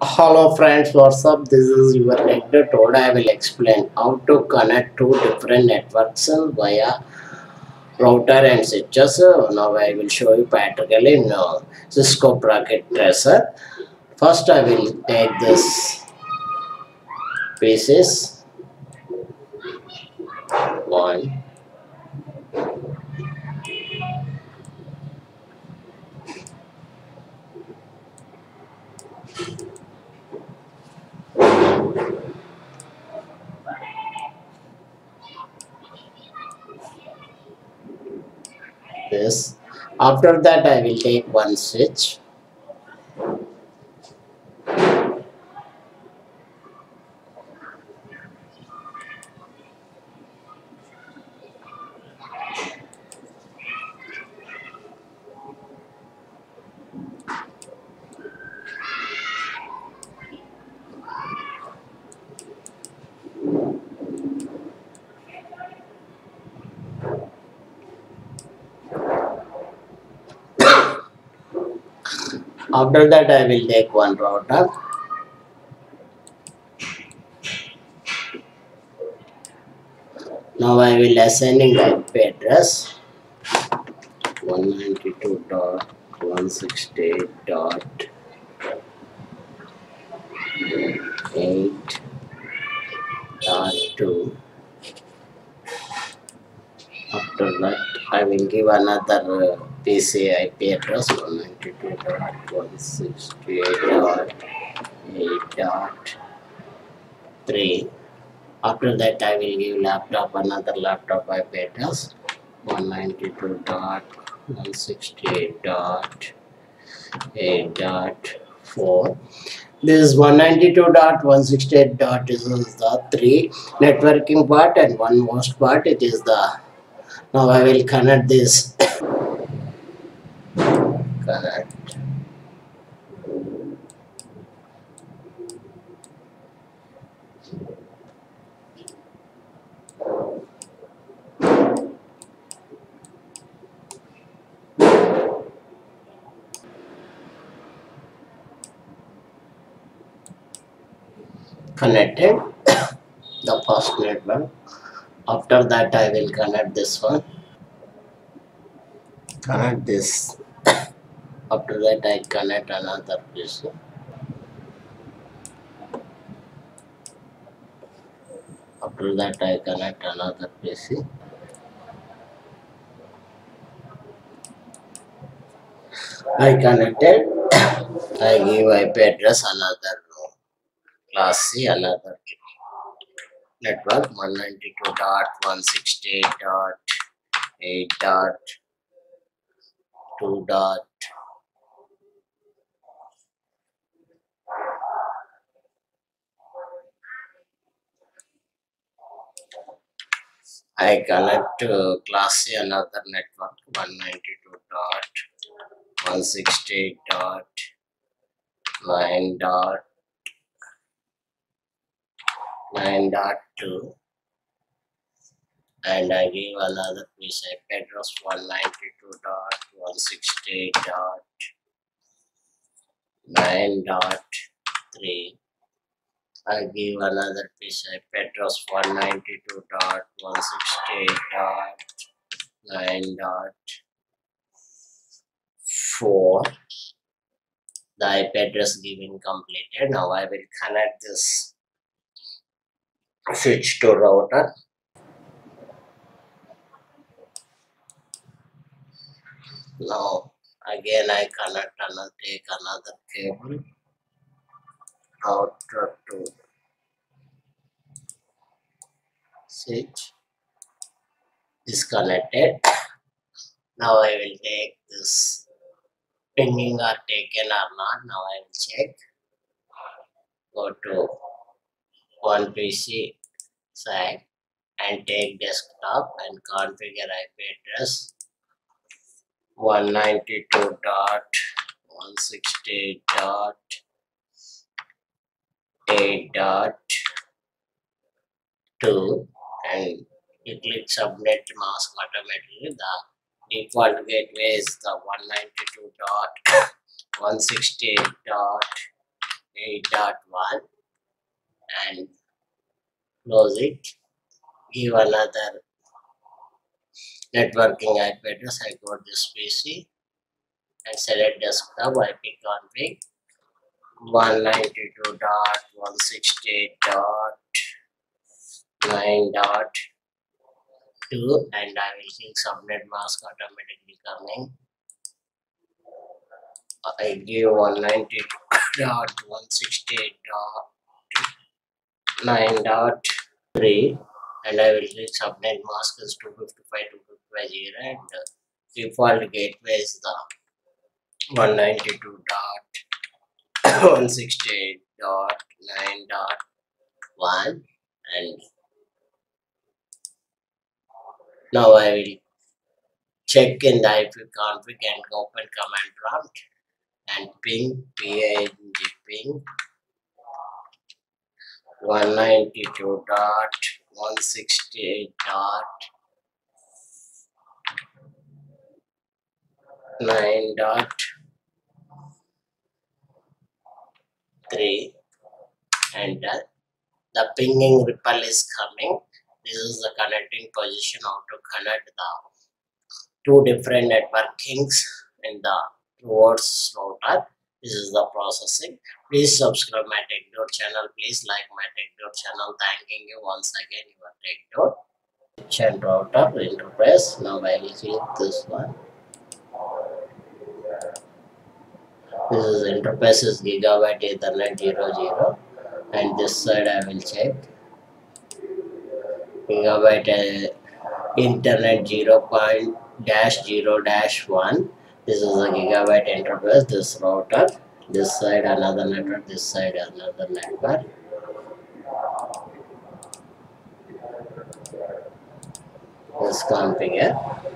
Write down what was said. Hello friends, what's up? This is your Tech Dude. Today I will explain how to connect two different networks via router and switches. Now I will show you practically in Cisco Packet Tracer. First I will take this pieces 1 this. After that I will take one switch. After that I will take one router. Now I will assigning IP address 192.168.8.2. After that I will give another PC IP address 192.168.8.3. After that I will give laptop another laptop IP address 192.168.8.4. This 192.168. This is the three networking part and one host part. It is the now I will connect this. Connect. Connected the first network. After that I will connect this one. Connect this. After that I connect another piece. After that I connect another piece. I connected. I give IP address another class C, another network 192.168.8.2. I connect to class C another network 192.168.9.2 and I give another piece IP address 192.168.9.3. I give another piece IP address 192.168.9.4. The IP address given completed. Now I will connect this switch to router. Now again I connect and take another cable router to switch is connected. Now I will take this pinging or taken or not. Now I will check. Go to one PC side and take desktop and configure IP address 192.168.8.2 and you click subnet mask automatically. The default gateway is the 168.8.1 and close it. Give another networking IP address. I go to this PC and select desktop. I pick config 192.168.9.2 and I will click subnet mask automatically coming. I give 192.168.9.3 and I will click subnet mask is 255.255.0 and default gateway is the 192.168.9.1 and now I will check in the IP config and open command prompt and ping ping 192.168.9.3 and the pinging ripple is coming. This is the connecting position, how to connect the two different networkings in the towards router. This is the processing. Please subscribe my Tech Dude channel. Please like my Tech Dude channel. Thanking you once again, your Tech Dude. Kitchen router interface. Now I will click this one. This is interface is Gigabit Ethernet 00 and this side I will check. Gigabit internet 0.0-1. This is a gigabit interface. This router, this side another network, this side another network. This configure.